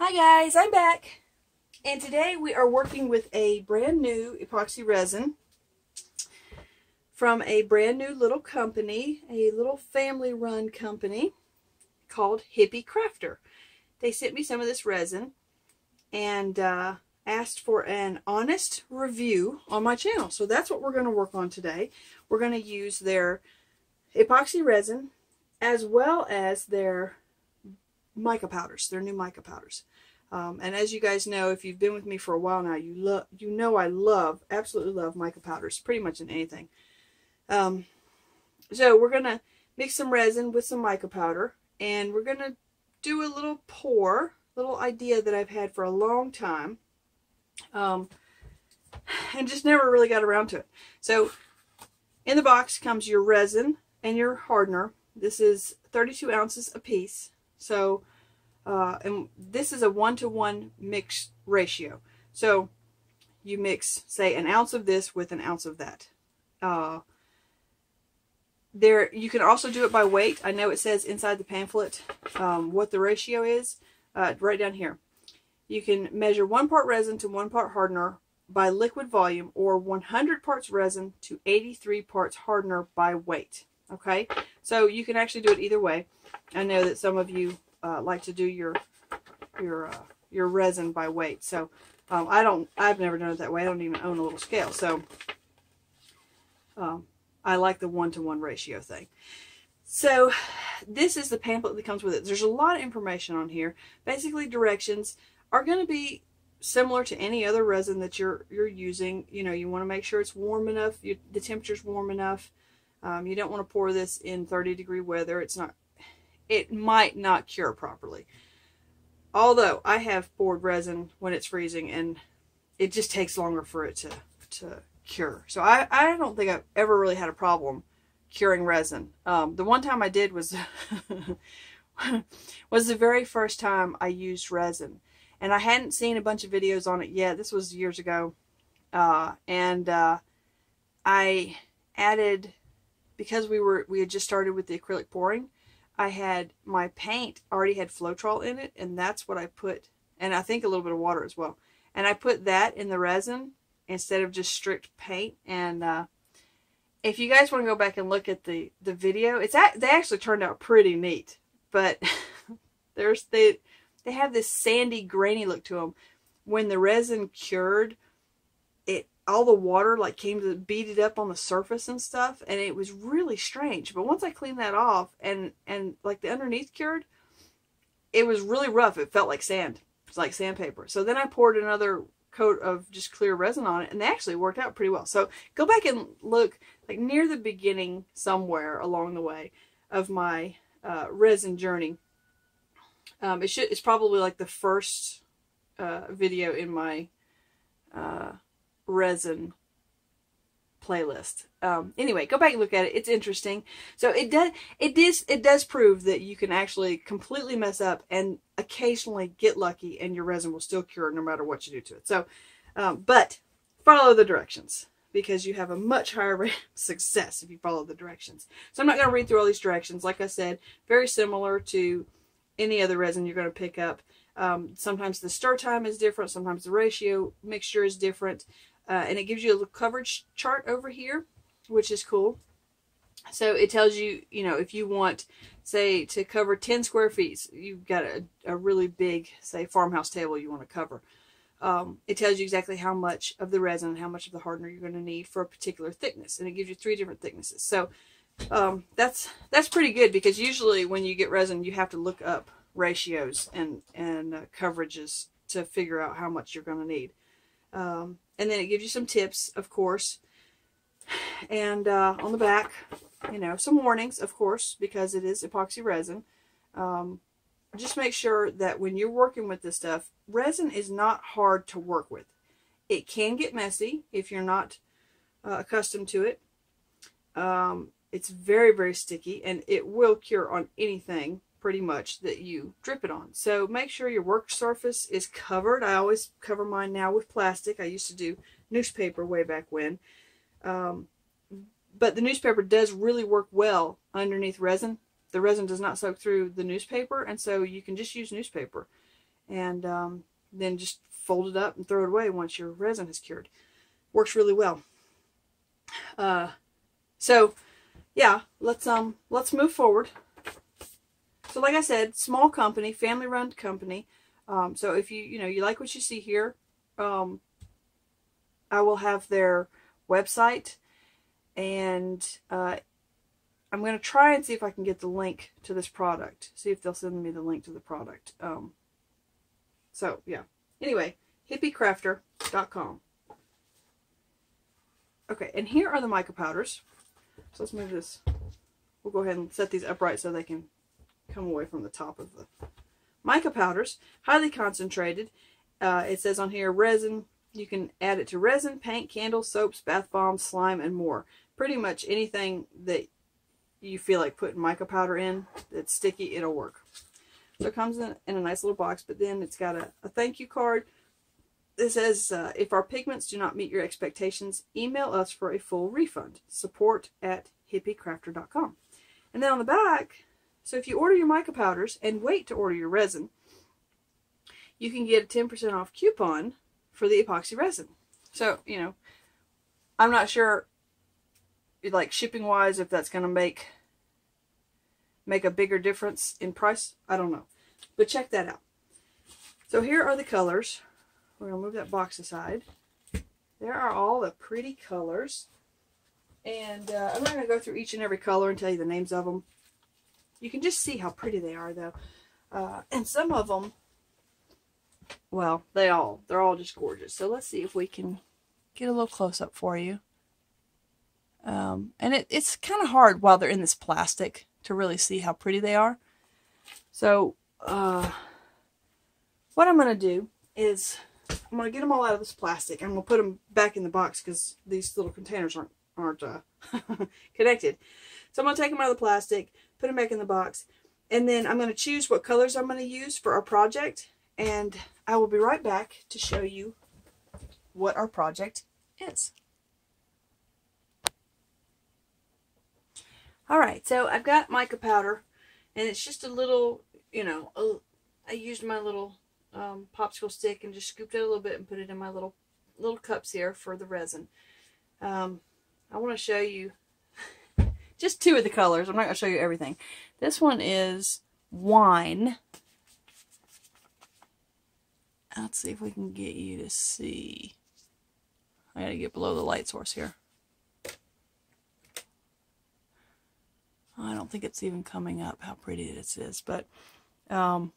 Hi guys, I'm back, and today we are working with a brand new epoxy resin from a brand new little company, a little family run company called Hippie Crafter. They sent me some of this resin and asked for an honest review on my channel. So that's what we're going to work on today. We're going to use their epoxy resin as well as their mica powders, their new mica powders. And as you guys know, if you've been with me for a while now, you know I love, absolutely love mica powders, pretty much in anything. So we're going to mix some resin with some mica powder, and we're going to do a little pour, little idea that I've had for a long time, and just never really got around to it. So in the box comes your resin and your hardener. This is 32 ounces a piece. So, and this is a 1-to-1 mix ratio. So you mix, say, an ounce of this with an ounce of that. You can also do it by weight. I know it says inside the pamphlet what the ratio is, right down here. You can measure 1 part resin to 1 part hardener by liquid volume, or 100 parts resin to 83 parts hardener by weight. Okay, so you can actually do it either way. I know that some of you like to do your resin by weight. So I don't. I've never done it that way. I don't even own a little scale. So I like the 1-to-1 ratio thing. So this is the pamphlet that comes with it. There's a lot of information on here. Basically, directions are going to be similar to any other resin that you're using. You know, you want to make sure it's warm enough. The temperature's warm enough. You don't want to pour this in 30-degree weather. It's not. It might not cure properly. Although I have poured resin when it's freezing, and it just takes longer for it to cure. So I don't think I've ever really had a problem curing resin. The one time I did was was the very first time I used resin, and I hadn't seen a bunch of videos on it yet. This was years ago, and I added. Because we had just started with the acrylic pouring, I had my paint already had Floetrol in it, and that's what I put, and I think a little bit of water as well. And I put that in the resin instead of just strict paint. And if you guys want to go back and look at the video, they actually turned out pretty neat. But they have this sandy, grainy look to them. When the resin cured, all the water like came to beat it up on the surface and stuff, and it was really strange. But once I cleaned that off and like the underneath cured, it was really rough. It felt like sand. It's like sandpaper. So then I poured another coat of just clear resin on it, and they actually worked out pretty well. So go back and look like near the beginning somewhere along the way of my resin journey. It's probably like the first video in my resin playlist. Anyway, go back and look at it. It's interesting. So it does prove that you can actually completely mess up and occasionally get lucky, and your resin will still cure no matter what you do to it. So, but follow the directions, because you have a much higher rate of success if you follow the directions. So I'm not going to read through all these directions. Like I said, very similar to any other resin you're going to pick up. Sometimes the stir time is different. Sometimes the ratio mixture is different. And it gives you a little coverage chart over here, which is cool. So it tells you, you know, if you want, say, to cover 10 square feet, you've got a really big, say, farmhouse table you want to cover. It tells you exactly how much of the resin and how much of the hardener you're going to need for a particular thickness. And it gives you 3 different thicknesses. So that's pretty good, because usually when you get resin, you have to look up ratios and coverages to figure out how much you're going to need. And then it gives you some tips, of course, and on the back, you know, some warnings, of course, because it is epoxy resin. Just make sure that when you're working with this stuff, resin is not hard to work with. It can get messy if you're not accustomed to it. It's very, very sticky, and it will cure on anything pretty much that you drip it on. So make sure your work surface is covered. I always cover mine now with plastic. I used to do newspaper way back when. But the newspaper does really work well underneath resin. The resin does not soak through the newspaper, and so you can just use newspaper. and then just fold it up and throw it away once your resin is cured. Works really well. So yeah, let's move forward. So like I said, small company, family-run company. So if you like what you see here, I will have their website, and I'm going to try and see if I can get the link to this product. See if they'll send me the link to the product. So yeah. Anyway, hippiecrafter.com. Okay, and here are the mica powders. So let's move this. We'll go ahead and set these upright so they can come away from the top of the mica powders. Highly concentrated. It says on here resin. You can add it to resin, paint, candles, soaps, bath bombs, slime, and more. Pretty much anything that you feel like putting mica powder in that's sticky, it'll work. So it comes in a nice little box, but then it's got a thank you card. It says, if our pigments do not meet your expectations, email us for a full refund. support@hippiecrafter.com. And then on the back, so if you order your mica powders and wait to order your resin, you can get a 10% off coupon for the epoxy resin. So, you know, I'm not sure, like shipping wise, if that's going to make a bigger difference in price. I don't know, but check that out. So here are the colors. We're going to move that box aside. There are all the pretty colors, and I'm not going to go through each and every color and tell you the names of them. You can just see how pretty they are though. And some of them, well, they're all just gorgeous. So let's see if we can get a little close up for you. And it's kind of hard while they're in this plastic to really see how pretty they are. So what I'm going to do is I'm going to get them all out of this plastic. I'm going to put them back in the box because these little containers aren't connected. So I'm going to take them out of the plastic, put them back in the box, and then I'm going to choose what colors I'm going to use for our project. And I will be right back to show you what our project is. All right, so I've got mica powder, and it's just a little, you know, I used my little popsicle stick and just scooped it a little bit and put it in my little cups here for the resin. I want to show you just two of the colors. I'm not going to show you everything. This one is wine. Let's see if we can get you to see. I gotta get below the light source here. I don't think it's even coming up how pretty this is, but I don't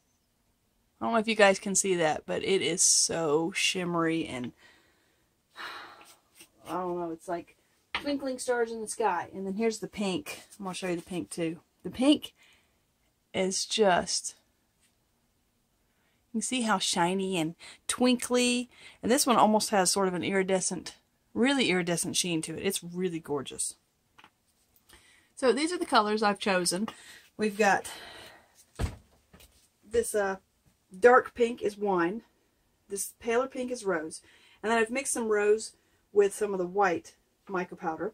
know if you guys can see that, but it is so shimmery, and I don't know, it's like twinkling stars in the sky. And then here's the pink. I'm gonna show you the pink too. The pink is just, you can see how shiny and twinkly, and this one almost has sort of an iridescent, really iridescent sheen to it. It's really gorgeous. So these are the colors I've chosen. We've got this dark pink is wine, this paler pink is rose, and then I've mixed some rose with some of the white mica powder.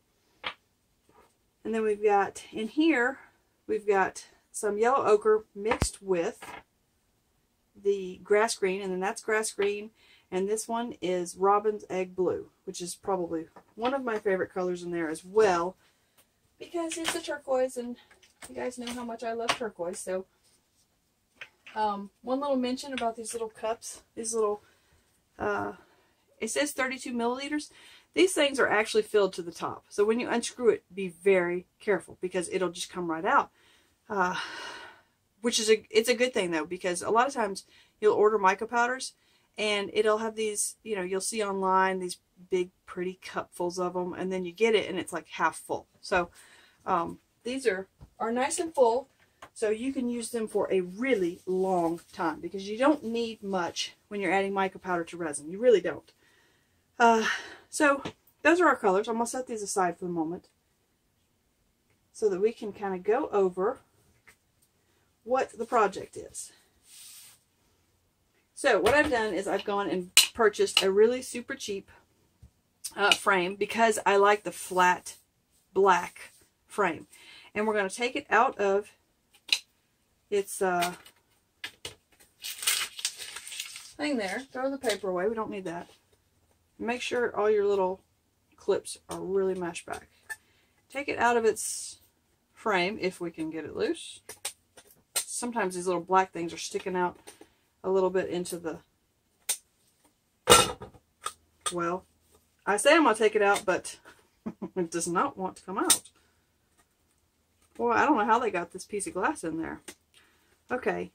And then we've got, in here, we've got some yellow ochre mixed with the grass green, and then that's grass green, and this one is robin's egg blue, which is probably one of my favorite colors in there as well, because it's a turquoise, and you guys know how much I love turquoise. So one little mention about these little cups, these little it says 32 milliliters. These things are actually filled to the top, so when you unscrew it, be very careful because it'll just come right out. Which is it's a good thing though, because a lot of times you'll order mica powders and it'll have these, you know, you'll see online these big pretty cupfuls of them, and then you get it and it's like half full. So these are nice and full, so you can use them for a really long time because you don't need much when you're adding mica powder to resin. You really don't. So those are our colors. I'm going to set these aside for the moment so that we can kind of go over what the project is. So what I've done is I've gone and purchased a really super cheap frame because I like the flat black frame, and we're going to take it out of its thing there. Throw the paper away. We don't need that. Make sure all your little clips are really matched back. Take it out of its frame if we can get it loose. Sometimes these little black things are sticking out a little bit into the... Well, I say I'm going to take it out, but it does not want to come out. Boy, I don't know how they got this piece of glass in there. Okay.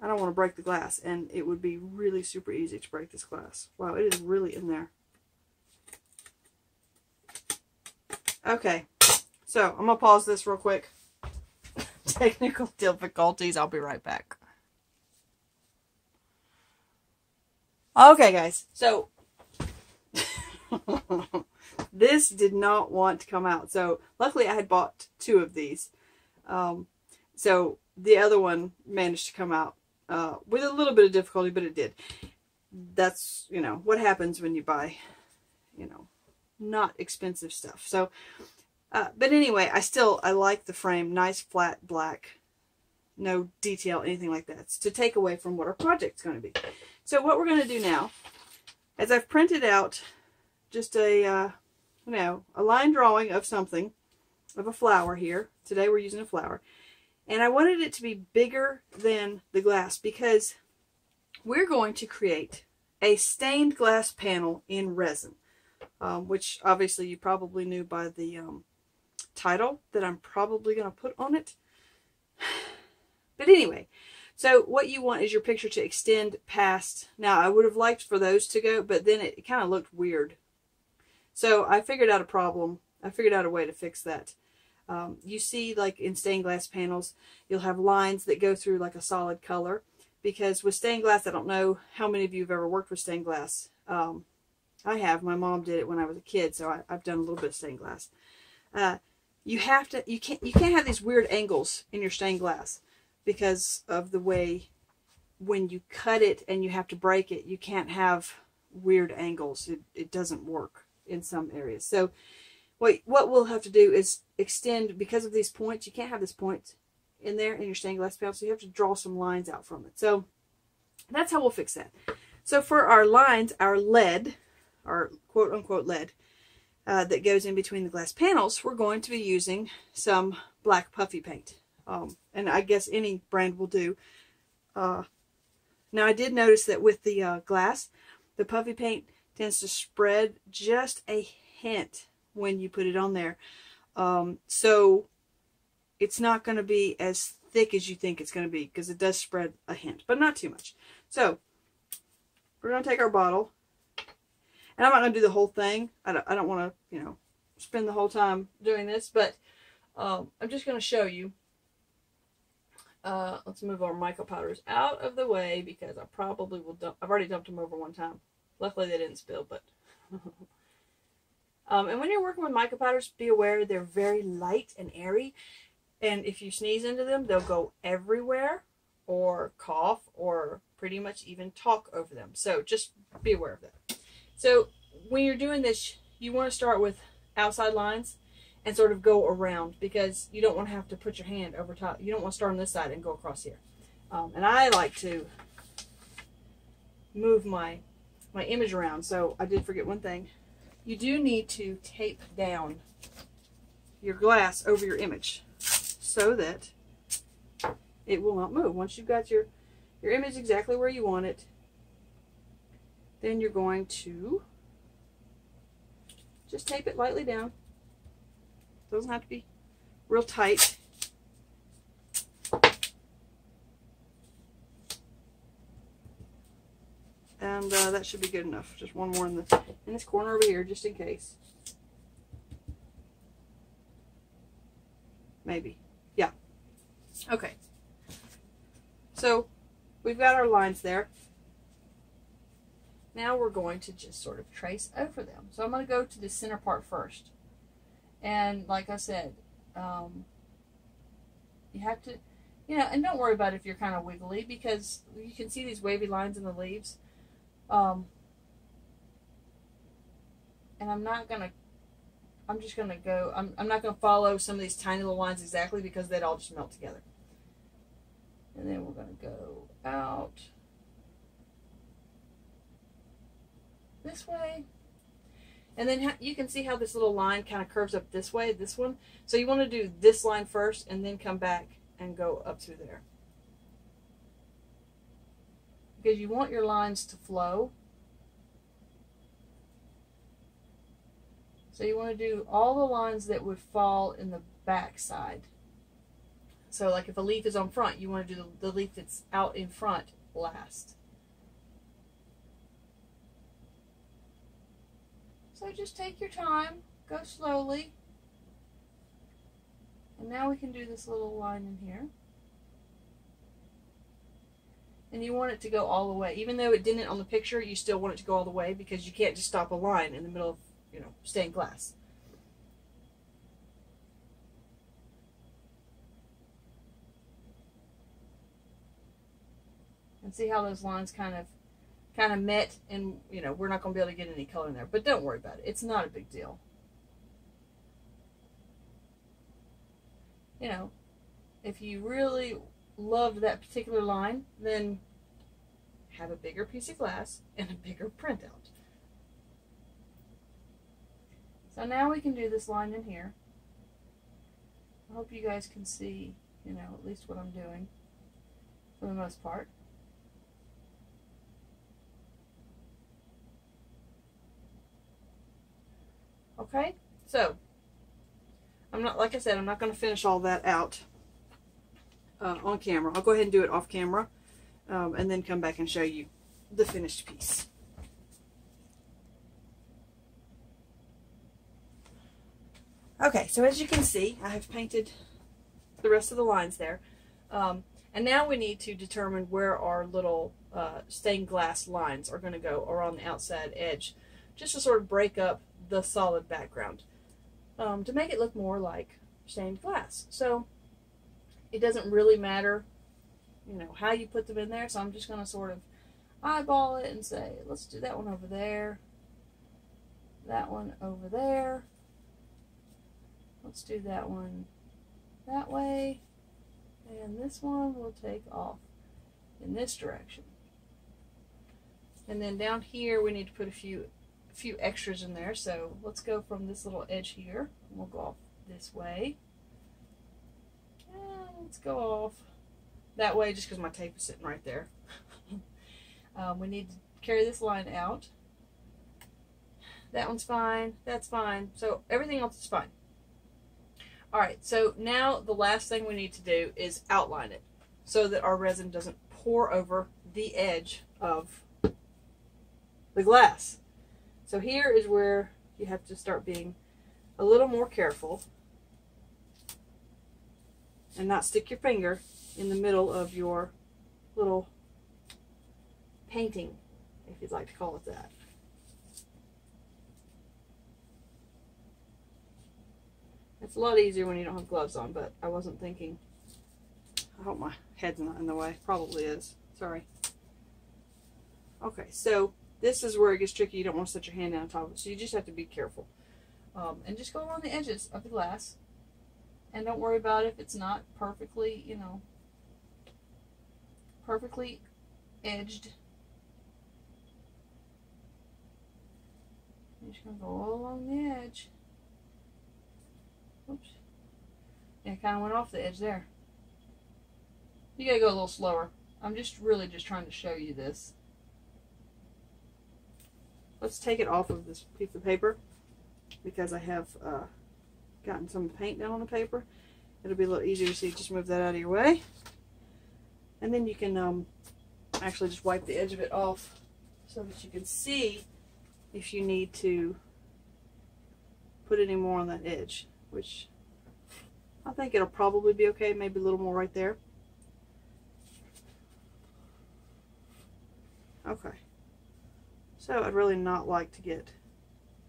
I don't want to break the glass, and it would be really super easy to break this glass. Wow, it is really in there. Okay, so I'm going to pause this real quick. Technical difficulties, I'll be right back. Okay, guys, so this did not want to come out. So luckily I had bought two of these. So the other one managed to come out with a little bit of difficulty, but it did. That's, you know, what happens when you buy, you know, not expensive stuff. So, but anyway, I like the frame, nice flat black, no detail, anything like that. It's to take away from what our project's going to be. So what we're going to do now is I've printed out just a, you know, a line drawing of something, of a flower here. Today we're using a flower. And I wanted it to be bigger than the glass because we're going to create a stained glass panel in resin, which obviously you probably knew by the title that I'm probably going to put on it. But anyway, so what you want is your picture to extend past. Now, I would have liked for those to go, but then it kind of looked weird. So I figured out a problem. I figured out a way to fix that. You see, like in stained glass panels, you'll have lines that go through like a solid color, because with stained glass, I don't know how many of you have ever worked with stained glass. I have. My mom did it when I was a kid, so I've done a little bit of stained glass. You can't have these weird angles in your stained glass because of the way when you cut it and you have to break it, you can't have weird angles. It doesn't work in some areas. So what we'll have to do is extend, because of these points, you can't have this point in there in your stained glass panel, so you have to draw some lines out from it. So that's how we'll fix that. So for our lines, our lead, our quote-unquote lead, that goes in between the glass panels, we're going to be using some black puffy paint. And I guess any brand will do. Now I did notice that with the glass, the puffy paint tends to spread just a hint when you put it on there. So it's not going to be as thick as you think it's going to be, because it does spread a hint, but not too much. So we're going to take our bottle, and I'm not going to do the whole thing. I don't want to, you know, spend the whole time doing this, but I'm just going to show you. Let's move our micropowders out of the way, because I probably will dump. I've already dumped them over one time. Luckily they didn't spill, but and when you're working with micropowders, be aware they're very light and airy, and if you sneeze into them, they'll go everywhere, or cough, or pretty much even talk over them. So just be aware of that. So when you're doing this, you want to start with outside lines and sort of go around, because you don't want to have to put your hand over top. You don't want to start on this side and go across here. And I like to move my image around. So I did forget one thing. You do need to tape down your glass over your image so that it will not move. Once you've got your image exactly where you want it, then you're going to just tape it lightly down. It doesn't have to be real tight. And that should be good enough. Just one more in this corner over here, just in case. Maybe. Yeah. Okay. So we've got our lines there. Now we're going to just sort of trace over them. So I'm going to go to the center part first. And like I said, you have to, you know, and don't worry about if you're kind of wiggly, because you can see these wavy lines in the leaves. And I'm not going to follow some of these tiny little lines exactly, because they'd all just melt together. And then we're going to go out this way. And then you can see how this little line kind of curves up this way, this one. So you want to do this line first and then come back and go up through there. Because you want your lines to flow. So you want to do all the lines that would fall in the back side. So like if a leaf is on front, you want to do the leaf that's out in front last. So just take your time, go slowly. And now we can do this little line in here. And you want it to go all the way. Even though it didn't on the picture, you still want it to go all the way because you can't just stop a line in the middle of, you know, stained glass. And see how those lines kind of met, and you know, we're not going to be able to get any color in there, but don't worry about it. It's not a big deal. You know, if you really loved that particular line, then have a bigger piece of glass and a bigger printout. So now we can do this line in here. I hope you guys can see, you know, at least what I'm doing for the most part. Okay, so I'm not, like I said, I'm not going to finish all that out on camera. I'll go ahead and do it off camera and then come back and show you the finished piece. Okay, so as you can see, I have painted the rest of the lines there. And now we need to determine where our little stained glass lines are going to go, or on the outside edge, just to sort of break up the solid background to make it look more like stained glass. So it doesn't really matter, you know, how you put them in there. So I'm just going to sort of eyeball it and say, let's do that one over there, that one over there. Let's do that one that way, and this one will take off in this direction. And then down here we need to put a few extras in there. So let's go from this little edge here, and we'll go off this way, and let's go off that way just because my tape is sitting right there. We need to carry this line out. That one's fine, that's fine, so everything else is fine. Alright, so now the last thing we need to do is outline it so that our resin doesn't pour over the edge of the glass. So here is where you have to start being a little more careful and not stick your finger in the middle of your little painting, if you'd like to call it that. It's a lot easier when you don't have gloves on, but I wasn't thinking. I hope my head's not in the way. Probably is. Sorry. Okay, so this is where it gets tricky. You don't want to set your hand down on top of it, so you just have to be careful. And just go along the edges of the glass. And don't worry about if it's not perfectly, you know, perfectly edged. I'm just going to go all along the edge. Oops. Yeah, I kind of went off the edge there. You gotta go a little slower. I'm just really just trying to show you this. Let's take it off of this piece of paper because I have gotten some paint down on the paper. It'll be a little easier to see. Just move that out of your way. And then you can actually just wipe the edge of it off so that you can see if you need to put any more on that edge, which I think it'll probably be okay, maybe a little more right there. Okay, so I'd really not like to get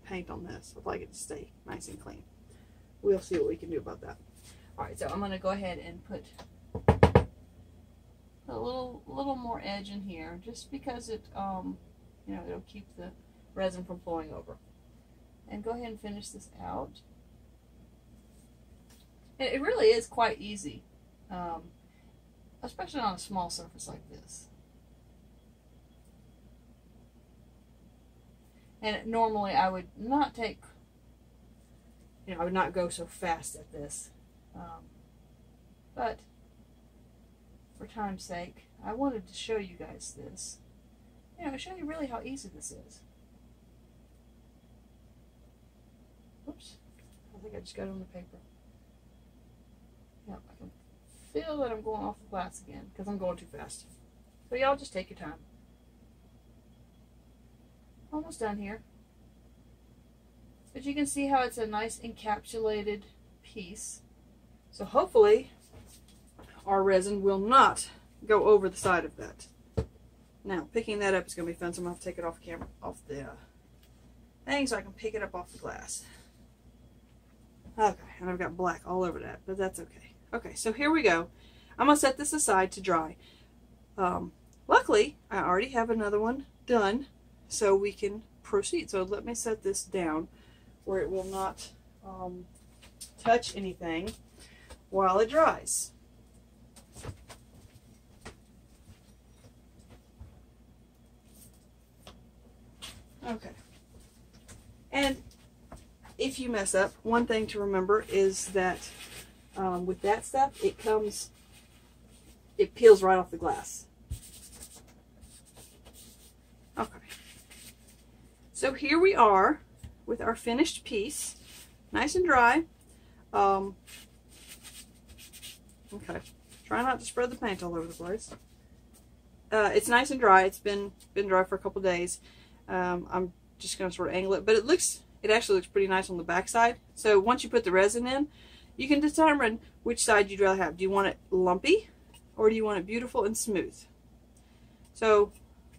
paint on this. I'd like it to stay nice and clean. We'll see what we can do about that. Alright, so I'm going to go ahead and put a little more edge in here, just because it, you know, it'll keep the resin from flowing over. And go ahead and finish this out. It really is quite easy. especially on a small surface like this. And normally I would not take, you know, I would not go so fast at this, but for time's sake, I wanted to show you guys this, you know, show you really how easy this is. Oops, I think I just got it on the paper. Yep, I can feel that I'm going off the glass again because I'm going too fast. So y'all just take your time. Almost done here. But you can see how it's a nice encapsulated piece. So hopefully our resin will not go over the side of that. Now picking that up is going to be fun, so I'm going to have to take it off camera, off the thing, so I can pick it up off the glass. Okay, and I've got black all over that, but that's okay. Okay, so here we go. I'm going to set this aside to dry. Luckily, I already have another one done, so we can proceed. So let me set this down where it will not touch anything while it dries. Okay. And if you mess up, one thing to remember is that with that stuff, it peels right off the glass. Okay. So here we are with our finished piece, nice and dry. Okay, try not to spread the paint all over the place. It's nice and dry. It's been dry for a couple days. I'm just going to sort of angle it, but it actually looks pretty nice on the back side. So once you put the resin in, you can determine which side you'd rather have. Do you want it lumpy, or do you want it beautiful and smooth? So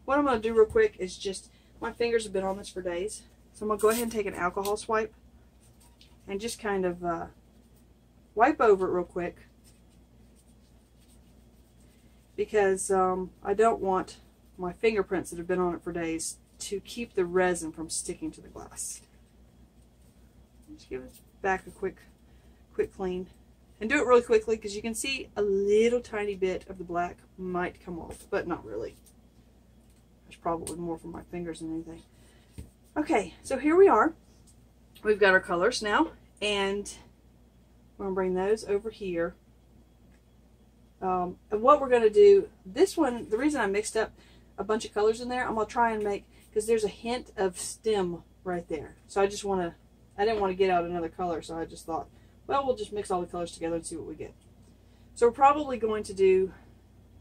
what I'm going to do real quick is just, my fingers have been on this for days, so I'm going to go ahead and take an alcohol swipe and just kind of wipe over it real quick, because I don't want my fingerprints that have been on it for days to keep the resin from sticking to the glass. Just give it back a quick clean, and do it really quickly because you can see a little tiny bit of the black might come off, but not really. There's probably more from my fingers than anything. Okay, so here we are. We've got our colors now, and we're gonna bring those over here. And what we're gonna do, this one, the reason I mixed up a bunch of colors in there, I'm gonna try and make, because there's a hint of stem right there. So I didn't want to get out another color, so I just thought, well, we'll just mix all the colors together and see what we get. So we're probably going to do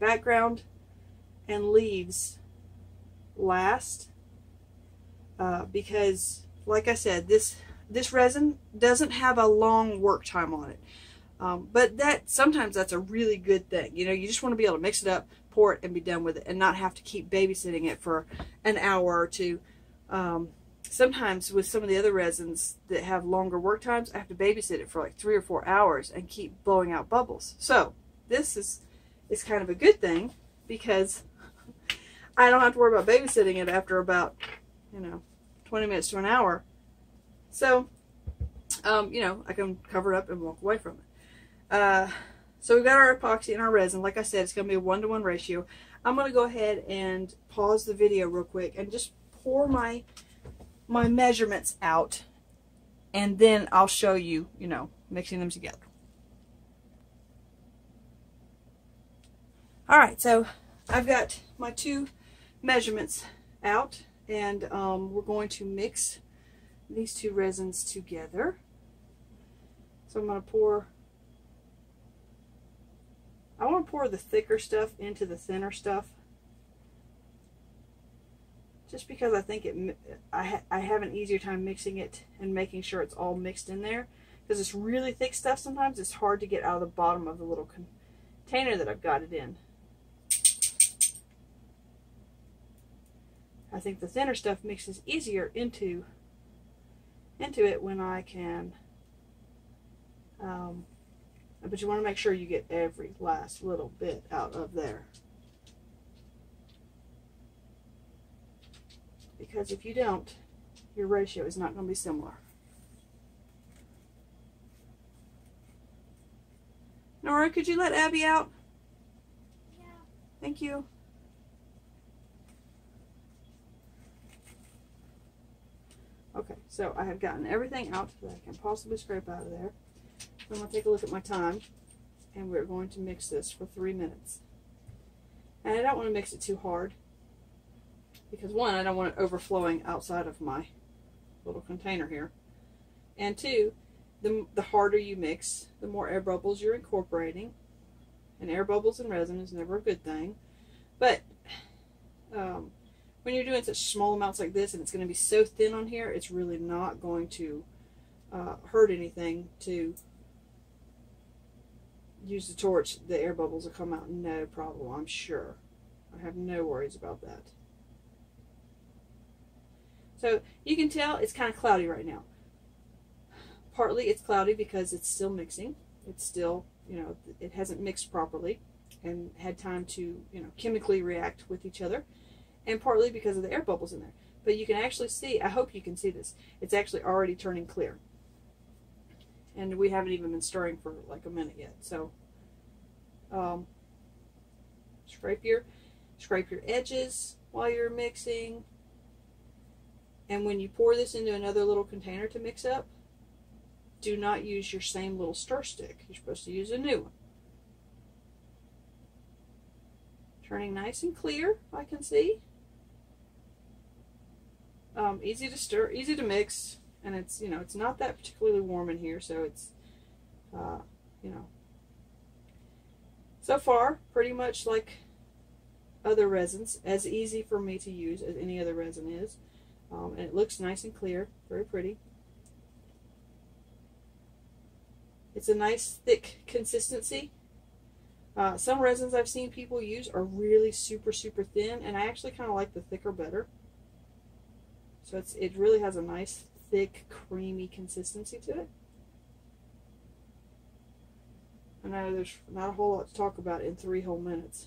background and leaves last, because like I said, this resin doesn't have a long work time on it, but sometimes that's a really good thing. You know, you just want to be able to mix it up, pour it, and be done with it, and not have to keep babysitting it for an hour or two. Sometimes with some of the other resins that have longer work times, I have to babysit it for like 3 or 4 hours and keep blowing out bubbles. So this is kind of a good thing, because I don't have to worry about babysitting it after about, you know, 20 minutes to an hour. So, you know, I can cover it up and walk away from it. So we've got our epoxy and our resin. Like I said, it's going to be a 1-to-1 ratio. I'm going to go ahead and pause the video real quick and just pour my measurements out, and then I'll show you, you know, mixing them together. All right, so I've got my two measurements out, and we're going to mix these two resins together. So I'm going to pour, I want to pour the thicker stuff into the thinner stuff, just because I think I have an easier time mixing it and making sure it's all mixed in there. Because it's really thick stuff, sometimes it's hard to get out of the bottom of the little container that I've got it in. I think the thinner stuff mixes easier into it when I can. But you want to make sure you get every last little bit out of there, because if you don't, your ratio is not going to be similar. Nora, could you let Abby out? Thank you. Okay, so I have gotten everything out that I can possibly scrape out of there. I'm going to take a look at my time, and we're going to mix this for 3 minutes. And I don't want to mix it too hard, because one, I don't want it overflowing outside of my little container here, and two, the harder you mix, the more air bubbles you're incorporating, and air bubbles in resin is never a good thing, but when you're doing such small amounts like this, and it's going to be so thin on here, it's really not going to hurt anything to use the torch. The air bubbles will come out no problem, I'm sure. I have no worries about that. So you can tell it's kind of cloudy right now. Partly it's cloudy because it's still mixing. It's still, you know, it hasn't mixed properly and had time to, you know, chemically react with each other. And partly because of the air bubbles in there. But you can actually see, I hope you can see this, it's actually already turning clear. And we haven't even been stirring for like a minute yet. So scrape your edges while you're mixing. And when you pour this into another little container to mix up, do not use your same little stir stick. You're supposed to use a new one. Turning nice and clear, I can see. Easy to stir, easy to mix, and it's, you know, it's not that particularly warm in here, so it's, you know, so far pretty much like other resins, as easy for me to use as any other resin is. And it looks nice and clear, very pretty. It's a nice thick consistency. Some resins I've seen people use are really super thin, and I actually kind of like the thicker better. So it really has a nice thick creamy consistency to it. I know there's not a whole lot to talk about in 3 whole minutes.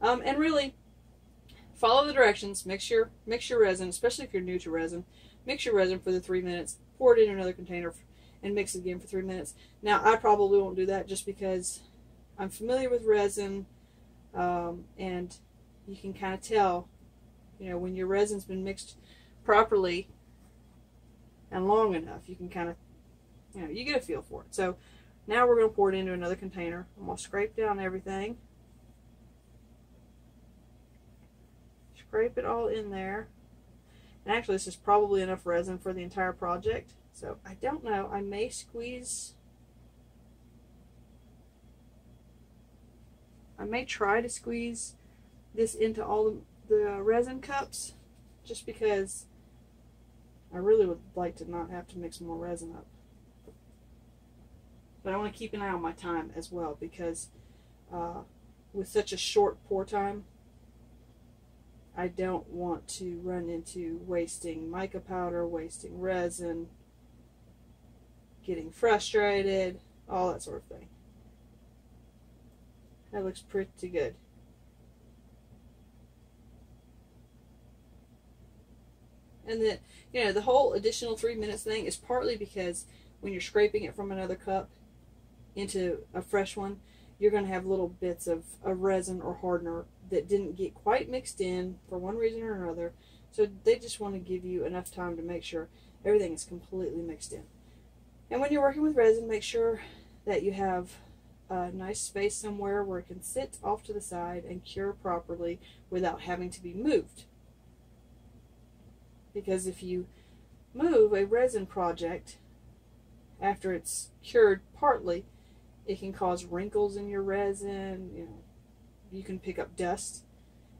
And really, follow the directions, mix your resin, especially if you're new to resin, mix your resin for the 3 minutes, pour it in another container, and mix it again for 3 minutes. Now, I probably won't do that just because I'm familiar with resin, and you can kind of tell, you know, when your resin's been mixed properly and long enough, you can kind of, you know, you get a feel for it. So now we're going to pour it into another container. I'm going to scrape down everything. Scrape it all in there. And actually, this is probably enough resin for the entire project. So I don't know. I may squeeze. I may try to squeeze this into all the resin cups, just because I really would like to not have to mix more resin up. But I want to keep an eye on my time as well, because with such a short pour time, I don't want to run into wasting mica powder, wasting resin, getting frustrated, all that sort of thing. That looks pretty good. And then, you know, the whole additional 3 minutes thing is partly because when you're scraping it from another cup into a fresh one, you're going to have little bits of resin or hardener that didn't get quite mixed in for one reason or another, so they just want to give you enough time to make sure everything is completely mixed in. And when you're working with resin, make sure that you have a nice space somewhere where it can sit off to the side and cure properly without having to be moved. Because if you move a resin project after it's cured partly, it can cause wrinkles in your resin, you know, you can pick up dust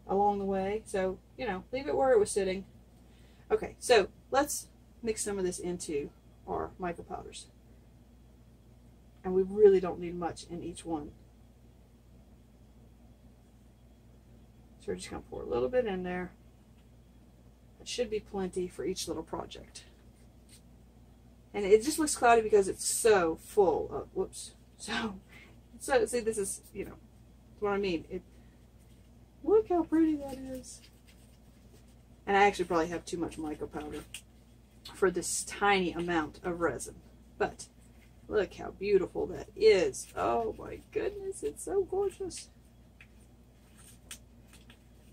along the way. So, you know, leave it where it was sitting. Okay, so let's mix some of this into our mica powders. And we really don't need much in each one. So we're just going to pour a little bit in there. It should be plenty for each little project. And it just looks cloudy because it's so full of, whoops. So see, this is, you know, what I mean. Look how pretty that is. And I actually probably have too much mica powder for this tiny amount of resin. But look how beautiful that is. Oh my goodness, it's so gorgeous.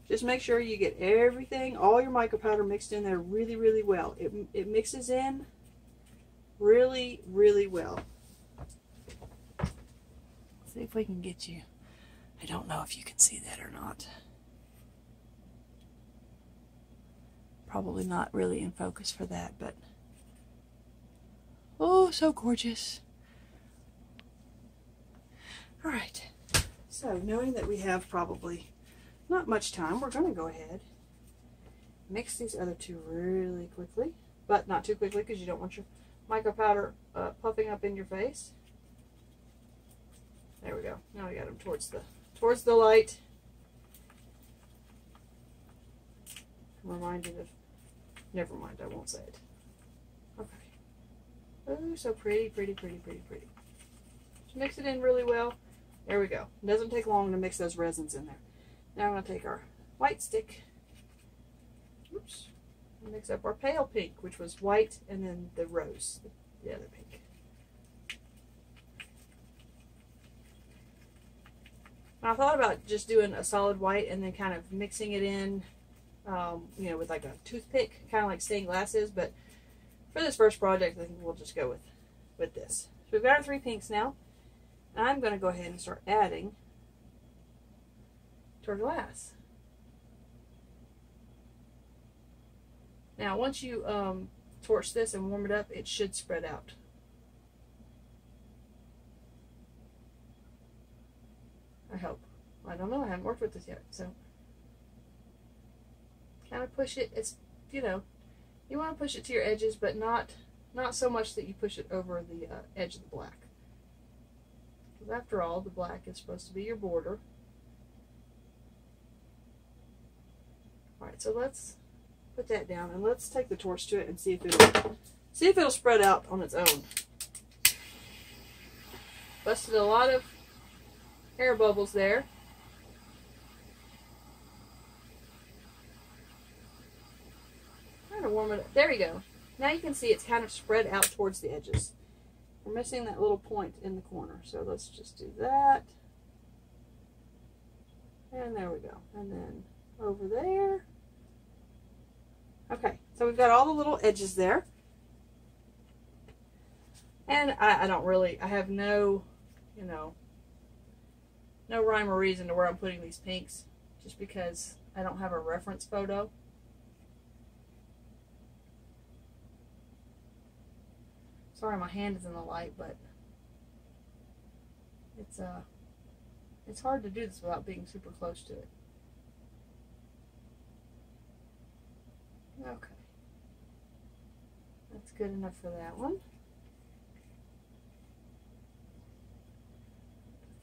Just make sure you get everything, all your micro powder mixed in there really, really well. It mixes in really, really well. See if we can get you. I don't know if you can see that or not. Probably not really in focus for that, but oh, so gorgeous. All right, so knowing that we have probably not much time, we're going to go ahead, mix these other two really quickly, but not too quickly because you don't want your mica powder puffing up in your face. There we go. Now we got them towards the light. I'm reminded of, never mind, I won't say it. Okay. Oh, so pretty, pretty, pretty, pretty, pretty. Just mix it in really well. There we go. It doesn't take long to mix those resins in there. Now I'm going to take our white stick. Oops. Mix up our pale pink, which was white, and then the rose, the other pink. I thought about just doing a solid white and then kind of mixing it in, you know, with like a toothpick, kind of like stained glass is, but for this first project, I think we'll just go with this. So we've got our three pinks now. I'm going to go ahead and start adding to our glass. Now, once you torch this and warm it up, it should spread out. I hope. I don't know. I haven't worked with this yet, so kind of push it. It's, you know, you want to push it to your edges, but not so much that you push it over the edge of the black. Because after all, the black is supposed to be your border. All right, so let's put that down and let's take the torch to it and see if it'll spread out on its own. Busted a lot of air bubbles there. Trying to warm it up. There you go. Now you can see it's kind of spread out towards the edges. We're missing that little point in the corner, so let's just do that. And there we go. And then over there. Okay, so we've got all the little edges there. And I don't really, I have no, you know, no rhyme or reason to where I'm putting these pinks, just because I don't have a reference photo. Sorry, my hand is in the light, but it's hard to do this without being super close to it. Okay, that's good enough for that one.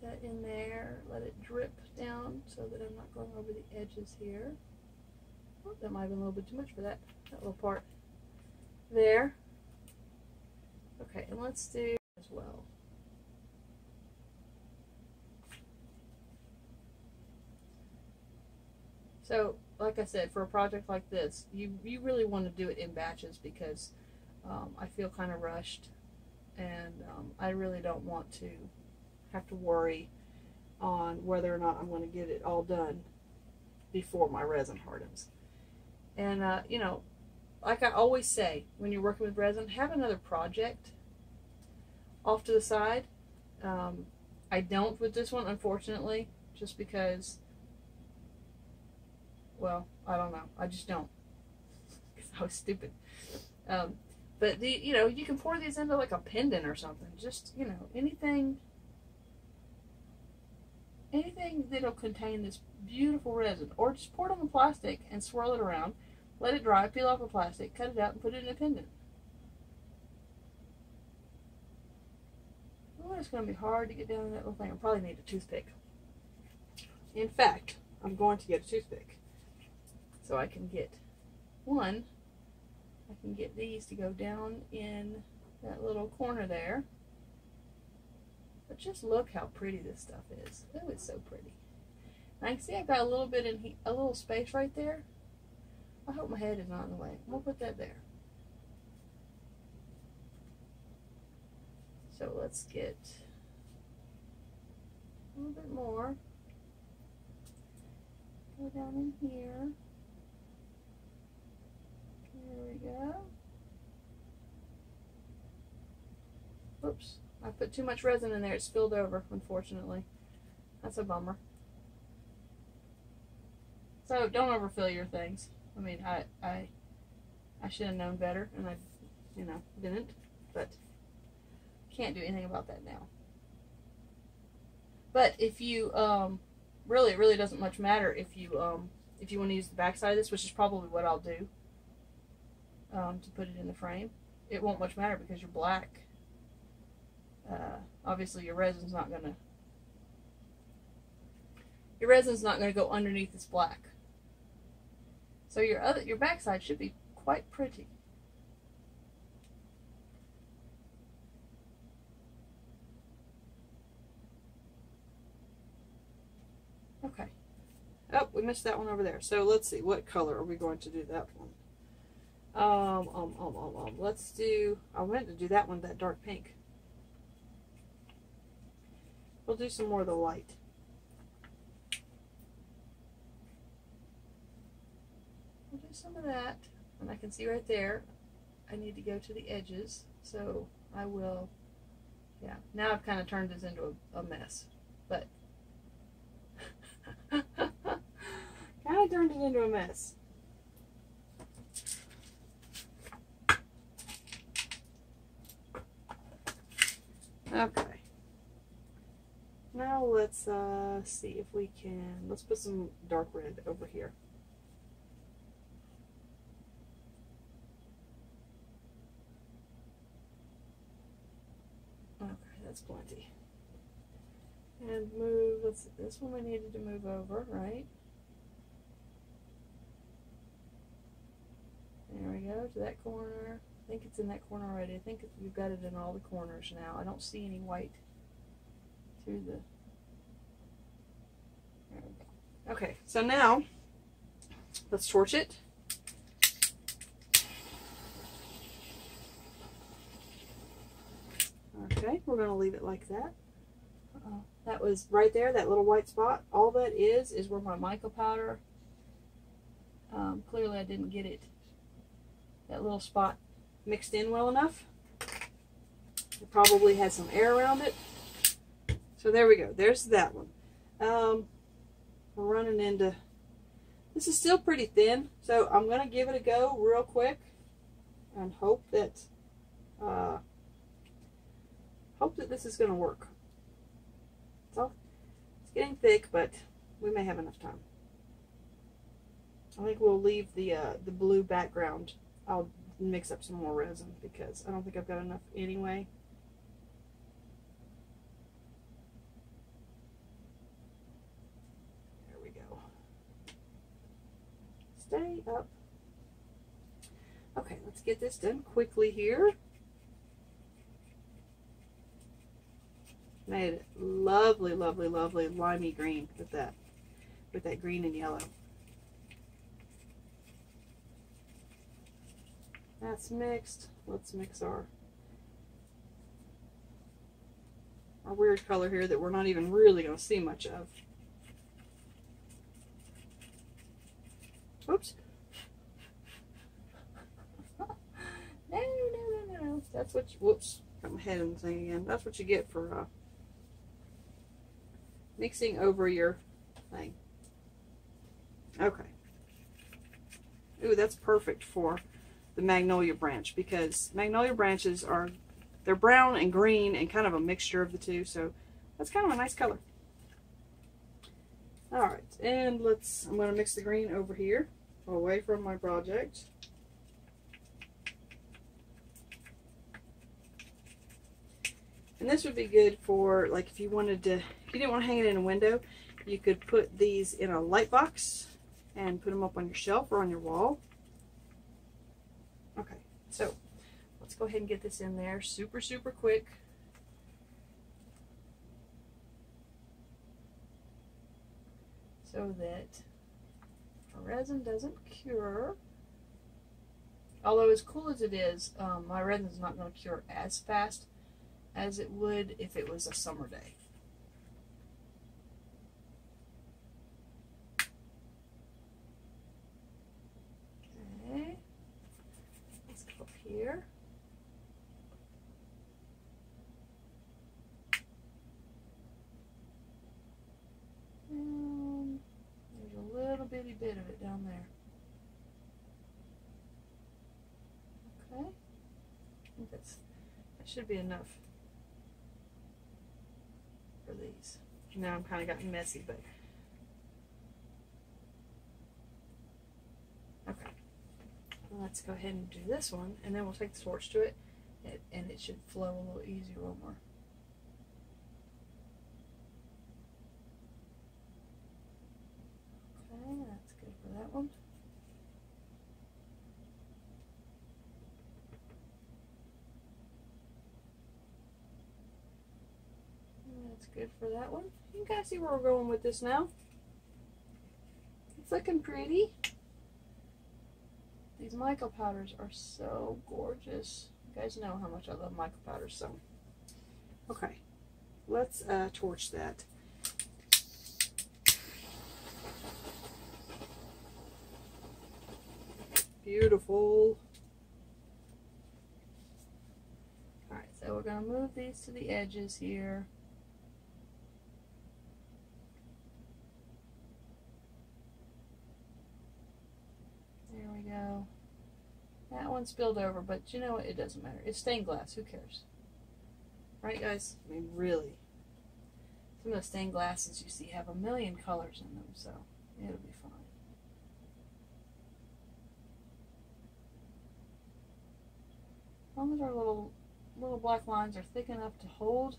That in there, let it drip down so that I'm not going over the edges here. Oh, that might have been a little bit too much for that little part there. Okay, and let's do as well. So, like I said, for a project like this, you really want to do it in batches because I feel kind of rushed, and I really don't want to have to worry on whether or not I'm going to get it all done before my resin hardens. And you know, like I always say, when you're working with resin, have another project off to the side. I don't with this one, unfortunately, just because, well, I don't know, I just don't, because I was stupid. But you know, you can pour these into like a pendant or something, just, you know, anything that'll contain this beautiful resin, or just pour it on the plastic and swirl it around, let it dry, peel off the plastic, cut it out, and put it in a pendant. Oh, it's going to be hard to get down to that little thing. I probably need a toothpick. In fact, I'm going to get a toothpick so I can get one. I can get these to go down in that little corner there. But just look how pretty this stuff is. Oh, it's so pretty. And I can see I've got a little bit in a little space right there. I hope my head is not in the way. We'll put that there. So let's get a little bit more. go down in here. There we go. Whoops, I put too much resin in there. It spilled over, unfortunately. That's a bummer. So don't overfill your things. I mean, I should have known better, and I, you know, didn't, but can't do anything about that now. But if you, really, it really doesn't much matter if you want to use the back side of this, which is probably what I'll do, to put it in the frame. It won't much matter because you're black. Obviously your resin's not gonna go underneath this black. So your backside should be quite pretty. Okay. Oh, we missed that one over there. So let's see, what color are we going to do that one? Let's do, I wanted to do that one, that dark pink. We'll do some more of the light. We'll do some of that, and I can see right there I need to go to the edges, so I will, yeah, now I've kind of turned this into a mess, but kind of turned it into a mess. Okay. Now let's see if we can, let's put some dark red over here. Okay, that's plenty. And move, let's see, this one we needed to move over, right? There we go, to that corner. I think it's in that corner already. I think we've got it in all the corners now. I don't see any white. There we go. Okay, so now let's torch it. Okay, we're going to leave it like that. That was right there, that little white spot. All that is where my mica powder, clearly I didn't get it, that little spot mixed in well enough. It probably has some air around it. So there we go. There's that one. We're running into, this is still pretty thin, so I'm going to give it a go real quick and hope that this is going to work. So it's getting thick, but we may have enough time. I think we'll leave the blue background. I'll mix up some more resin because I don't think I've got enough anyway. Stay up. Okay, let's get this done quickly here. Made it lovely, lovely, lovely limey green with that green and yellow. That's mixed. Let's mix our weird color here that we're not even really going to see much of. Oops. No. That's what you, whoops, got my head in the thing again. That's what you get for mixing over your thing. Okay. Ooh, that's perfect for the magnolia branch because magnolia branches are, they're brown and green and kind of a mixture of the two. So that's kind of a nice color. All right, and let's, I'm going to mix the green over here, away from my project. And this would be good for, like, if you wanted to, if you didn't want to hang it in a window, you could put these in a light box and put them up on your shelf or on your wall. Okay, so let's go ahead and get this in there super, super quick. So that our resin doesn't cure. Although as cool as it is, my resin is not going to cure as fast as it would if it was a summer day. down there. Okay, I think that should be enough for these. Now I'm kind of gotten messy, but okay. Let's go ahead and do this one, and then we'll take the torch to it, and it should flow a little easier one more. Okay, that's good for that one. That's good for that one. You guys see where we're going with this now? It's looking pretty. These mica powders are so gorgeous. You guys know how much I love mica powders, so. Okay, let's torch that. Beautiful. All right, so we're gonna move these to the edges here. There we go. That one spilled over, but you know what? It doesn't matter. It's stained glass. Who cares? Right, guys? I mean, really. Some of the stained glasses you see have a million colors in them, so it'll be fine. As long as our little black lines are thick enough to hold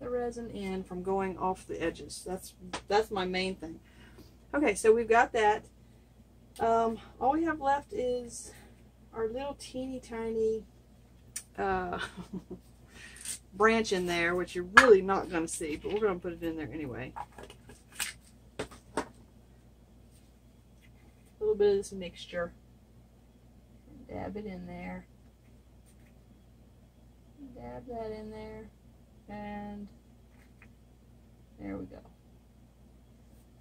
the resin in from going off the edges. That's my main thing. Okay, so we've got that. All we have left is our little teeny tiny branch in there, which you're really not going to see, but we're going to put it in there anyway. A little bit of this mixture. Dab it in there. Dab that in there, and there we go.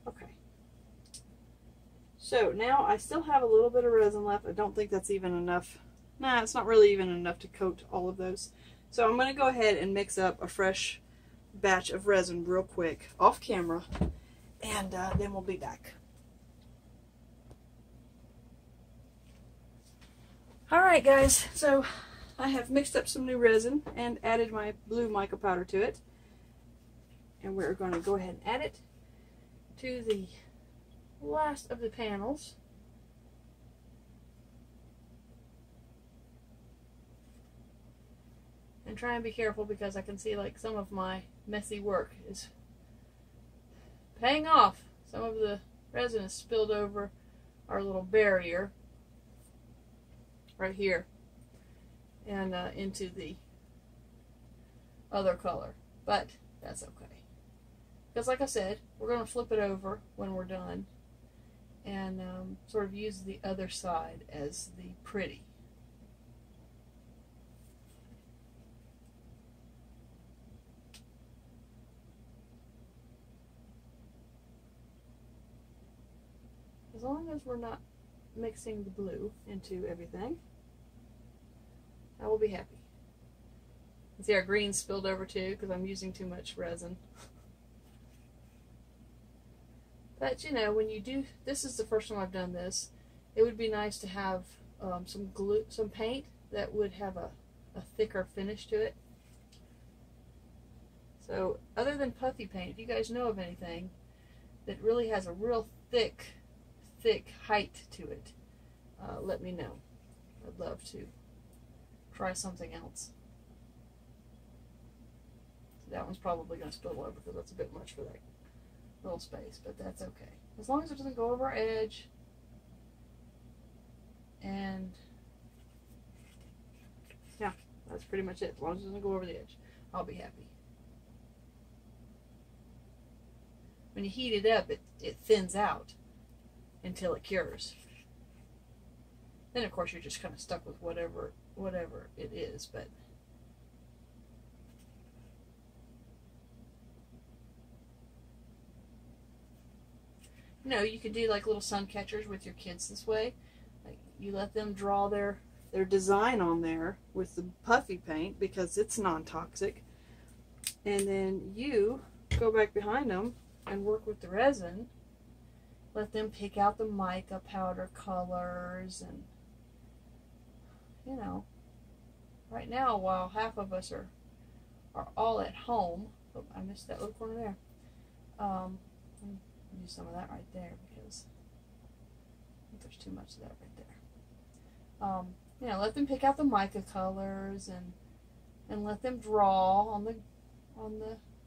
Okay. So now I still have a little bit of resin left. I don't think that's even enough. Nah, it's not really even enough to coat all of those. So I'm going to go ahead and mix up a fresh batch of resin real quick off camera, and then we'll be back. Alright guys, so I have mixed up some new resin and added my blue mica powder to it. And we're going to go ahead and add it to the last of the panels. And try and be careful, because I can see like some of my messy work is paying off. Some of the resin is spilled over our little barrier right here, and into the other color, but that's okay, because like I said, we're going to flip it over when we're done and sort of use the other side as the pretty. As long as we're not mixing the blue into everything, I will be happy. You see our green spilled over too, because I'm using too much resin. But you know, when you do, this is the first time I've done this, it would be nice to have some paint that would have a thicker finish to it. So other than puffy paint, if you guys know of anything that really has a real thick height to it, let me know. I'd love to try something else. So that one's probably going to spill over, because that's a bit much for that little space, but that's okay. As long as it doesn't go over our edge, and yeah, that's pretty much it. As long as it doesn't go over the edge, I'll be happy. When you heat it up, it thins out until it cures. Then of course you're just kind of stuck with whatever it is, but you know, you could do like little sun catchers with your kids this way. Like, you let them draw their design on there with the puffy paint, because it's non-toxic, and then you go back behind them and work with the resin. let them pick out the mica powder colors, and you know, right now while half of us are all at home, oh, I missed that little corner there. Let me do some of that right there because I think there's too much of that right there. You know, let them pick out the mica colors and let them draw on the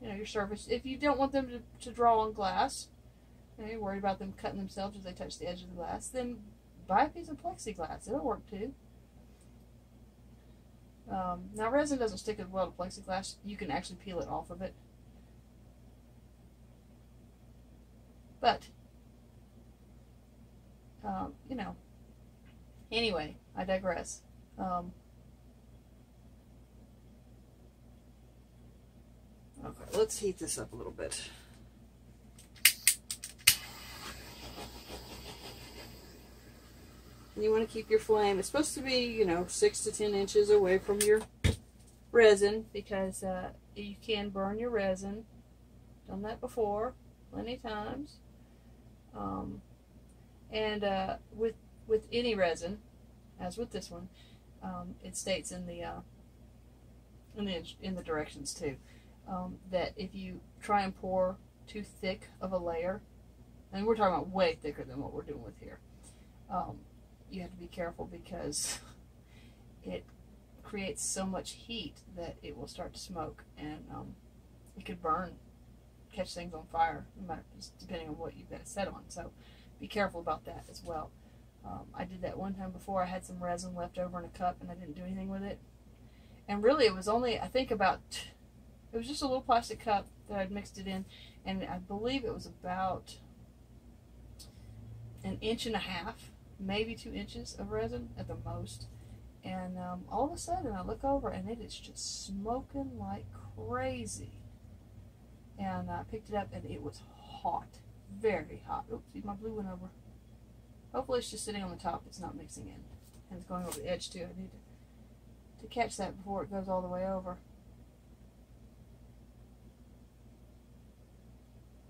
you know, your surface. If you don't want them to draw on glass, you know, you're worried about them cutting themselves as they touch the edge of the glass, then buy a piece of plexiglass. It'll work too. Now resin doesn't stick as well to plexiglass. You can actually peel it off of it. But, you know, anyway, I digress. Okay, let's heat this up a little bit. And you want to keep your flame, it's supposed to be, you know, 6 to 10 inches away from your resin, because you can burn your resin. Done that before plenty of times. With any resin, as with this one, it states in the directions too, that if you try and pour too thick of a layer, and we're talking about way thicker than what we're doing with here, you have to be careful because it creates so much heat that it will start to smoke, and it could burn, catch things on fire, depending on what you've got it set on. So be careful about that as well. I did that one time before. I had some resin left over in a cup and I didn't do anything with it. And really it was only, I think about, it was just a little plastic cup that I'd mixed it in, and I believe it was about 1.5 inches, maybe 2 inches of resin at the most. And all of a sudden I look over and it is just smoking like crazy. And I picked it up and it was hot, very hot. Oopsie, my blue went over. Hopefully it's just sitting on the top, it's not mixing in. And it's going over the edge too. I need to catch that before it goes all the way over.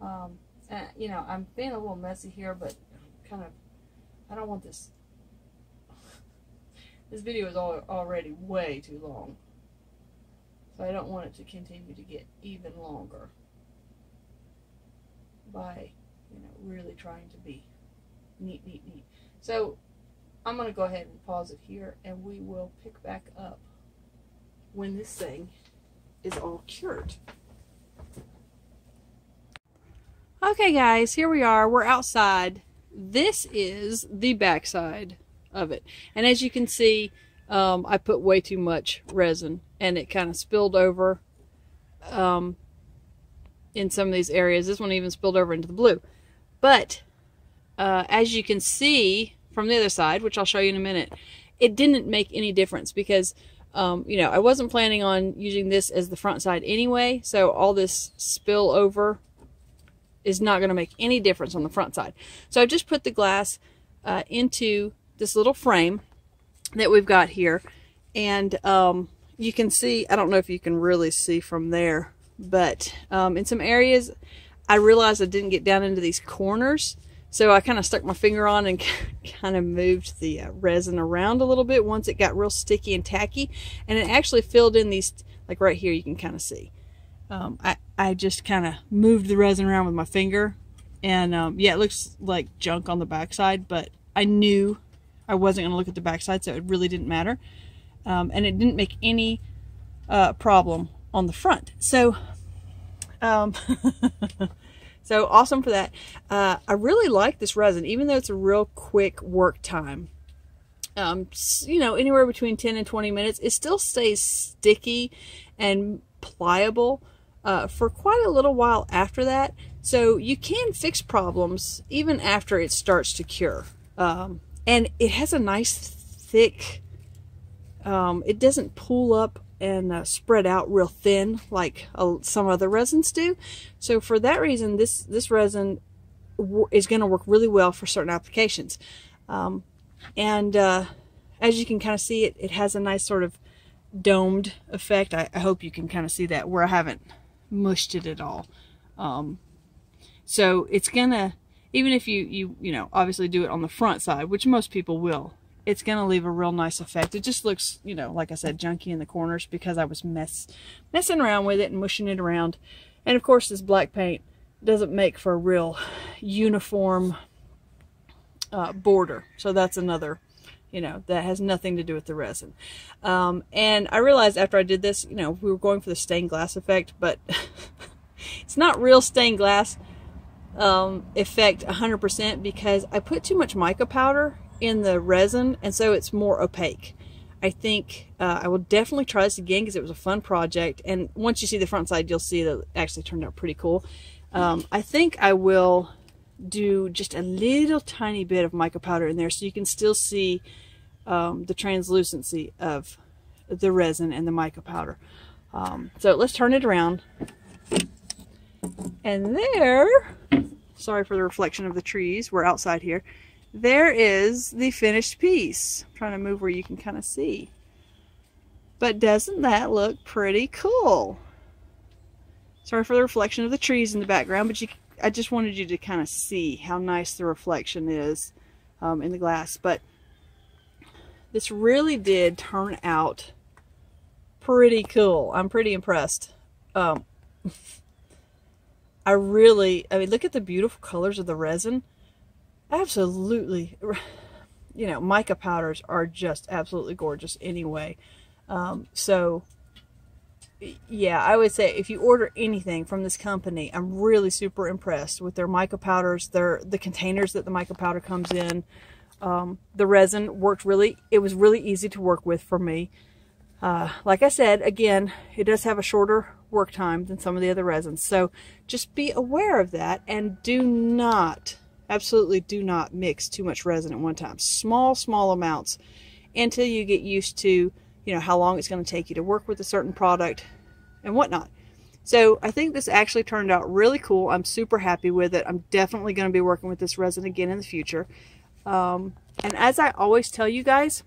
And, you know, I'm being a little messy here, but kind of, I don't want this. This video is already way too long. So I don't want it to continue to get even longer by, you know, really trying to be neat, neat, neat. So I'm going to go ahead and pause it here, and we will pick back up when this thing is all cured. Okay guys, here we are. We're outside. This is the backside of it. And as you can see, I put way too much resin and it kind of spilled over in some of these areas. This one even spilled over into the blue. But as you can see from the other side, which I'll show you in a minute, it didn't make any difference because, you know, I wasn't planning on using this as the front side anyway. So all this spill over is not going to make any difference on the front side. So I just put the glass into this little frame that we've got here. And you can see, I don't know if you can really see from there, but in some areas I realized I didn't get down into these corners. So I kind of stuck my finger on and kind of moved the resin around a little bit once it got real sticky and tacky. And it actually filled in these, like right here you can kind of see. I just kind of moved the resin around with my finger. And yeah, it looks like junk on the backside, but I knew I wasn't going to look at the backside, so it really didn't matter. And it didn't make any problem on the front. So, so awesome for that. I really like this resin, even though it's a real quick work time. You know, anywhere between 10 and 20 minutes, it still stays sticky and pliable for quite a little while after that. So you can fix problems even after it starts to cure. And it has a nice thick, it doesn't pull up and spread out real thin like some other resins do. So for that reason, this resin is going to work really well for certain applications. As you can kind of see, it has a nice sort of domed effect. I hope you can kind of see that where I haven't mushed it at all. So it's going to, even if you obviously do it on the front side, which most people will, it's going to leave a real nice effect. It just looks, you know, like I said, junky in the corners because I was messing around with it and mushing it around. And of course this black paint doesn't make for a real uniform border. So that's another, you know, that has nothing to do with the resin. And I realized after I did this, you know, we were going for the stained glass effect, but it's not real stained glass effect 100% because I put too much mica powder in the resin, and so it's more opaque. I think I will definitely try this again because it was a fun project, and once you see the front side, you'll see that it actually turned out pretty cool. I think I will do just a little tiny bit of mica powder in there so you can still see the translucency of the resin and the mica powder. So let's turn it around. And there, sorry for the reflection of the trees, we're outside here, there is the finished piece. I'm trying to move where you can kind of see. But doesn't that look pretty cool? Sorry for the reflection of the trees in the background, but I just wanted you to kind of see how nice the reflection is in the glass. But this really did turn out pretty cool. I'm pretty impressed. I mean, look at the beautiful colors of the resin. Absolutely, you know, mica powders are just absolutely gorgeous anyway. So yeah, I would say if you order anything from this company, I'm really super impressed with their mica powders, the containers that the mica powder comes in. The resin worked really, it was really easy to work with for me. Like I said, again, it does have a shorter work time than some of the other resins. So just be aware of that and do not, absolutely do not mix too much resin at one time. Small amounts until you get used to, you know, how long it's going to take you to work with a certain product and whatnot. So I think this actually turned out really cool. I'm super happy with it. I'm definitely going to be working with this resin again in the future. And as I always tell you guys,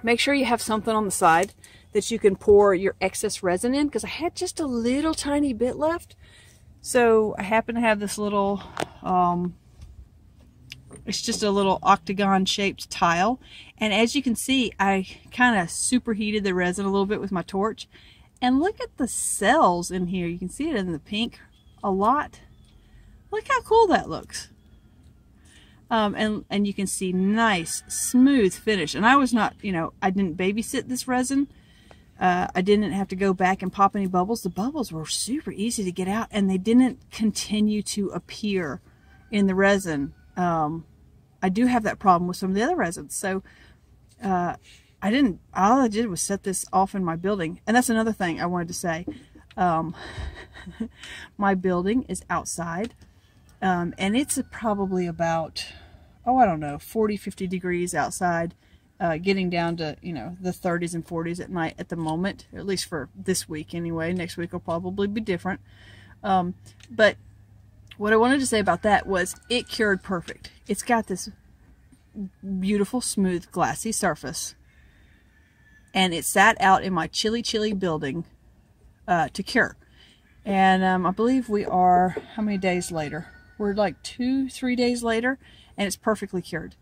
make sure you have something on the side that you can pour your excess resin in, because I had just a little tiny bit left. So I happen to have this little, it's just a little octagon shaped tile. And as you can see, I kind of superheated the resin a little bit with my torch. And look at the cells in here. You can see it in the pink a lot. Look how cool that looks. And you can see nice, smooth finish. And I was not, you know, I didn't babysit this resin. I didn't have to go back and pop any bubbles. The bubbles were super easy to get out, and they didn't continue to appear in the resin. I do have that problem with some of the other resins. So all I did was set this off in my building. And that's another thing I wanted to say. My building is outside. And it's probably about, oh, I don't know, 40, 50 degrees outside, getting down to, you know, the 30s and 40s at night at the moment, at least for this week anyway. Next week will probably be different. But what I wanted to say about that was it cured perfect. It's got this beautiful, smooth, glassy surface. And it sat out in my chilly building to cure. And I believe we are, how many days later? We're like 2-3 days later, and it's perfectly cured.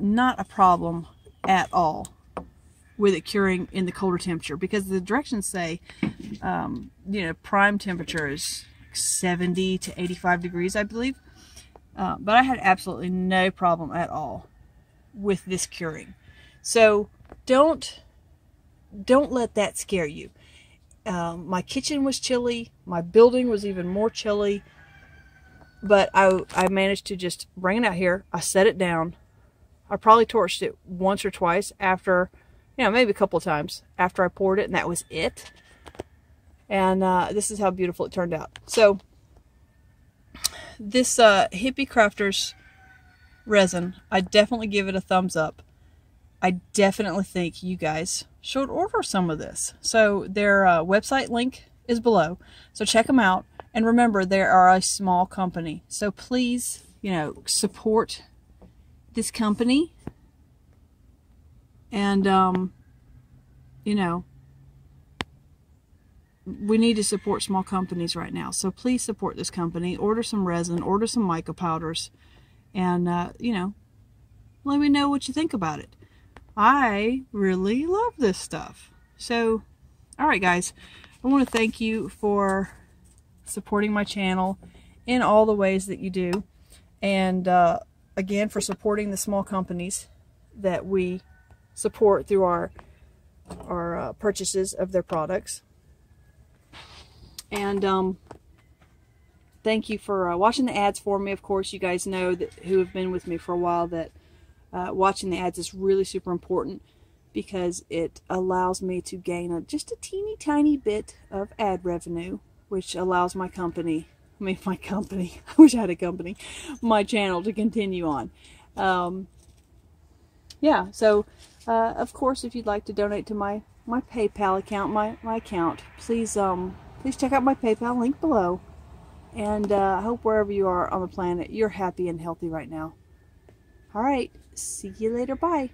Not a problem at all with it curing in the colder temperature, because the directions say, you know, prime temperature is 70 to 85 degrees, I believe. But I had absolutely no problem at all with this curing. So don't let that scare you. My kitchen was chilly. My building was even more chilly. But I managed to just bring it out here. I set it down. I probably torched it once or twice after, you know, maybe a couple of times after I poured it, and that was it. And this is how beautiful it turned out. So this Hippie Crafter's resin, I definitely give it a thumbs up. I definitely think you guys should order some of this. So their website link is below. So check them out. And remember, they are a small company. So please, you know, support this company. And, you know, we need to support small companies right now. So please support this company. Order some resin, order some mica powders, and you know, let me know what you think about it. I really love this stuff. So alright guys, I want to thank you for supporting my channel in all the ways that you do, and again, for supporting the small companies that we support through our purchases of their products. And thank you for watching the ads for me. Of course, you guys know that, who have been with me for a while, that watching the ads is really super important, because it allows me to gain just a teeny tiny bit of ad revenue, which allows my company, I wish I had a company, my channel to continue on. Yeah, so of course, if you'd like to donate to my PayPal account, my account, please please check out my PayPal link below. And I hope wherever you are on the planet, you're happy and healthy right now. All right, see you later. Bye.